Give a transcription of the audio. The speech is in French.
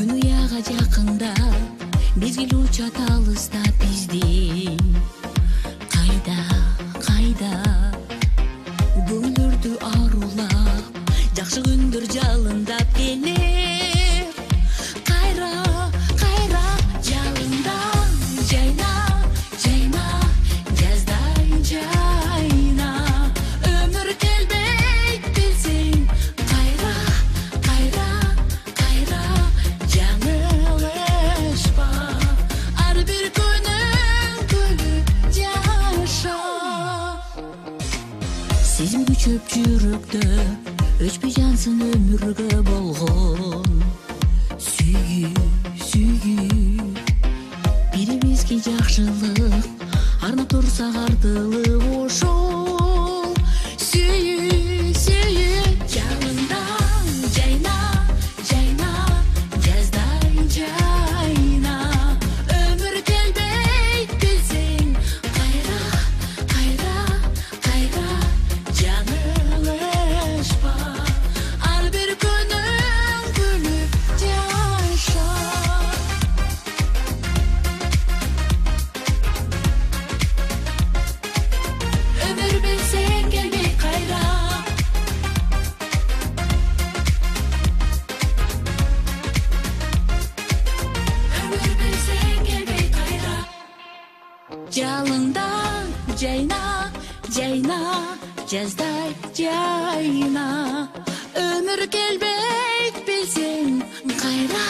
Günü yağac yakında mezgil uçat alısta bizdin Kayda, kayda Gündürdü arulap Jakşı gündür jalındap gelir Kayra, kayra Jalında jayna, jayna Jazdan jayna Ömür kelbek bilsin Kayra, kayra, kayra Janılışma Ar bir günün gülü yaşa Sezim küçüp jürüktü Өчпі жансың өміргі болғын Сүйі, сүйі Беремеске жақшылық Арна тұрса қартылы ошол Сүйі, сүйі Жанында жайна, жайна Жаздай жайна Өмір келбей келсең Қайра, қайра, қайра Жаңылышпа Jalında jayna, jayna, jazday jayna Ömür kelbek bilsin, kayra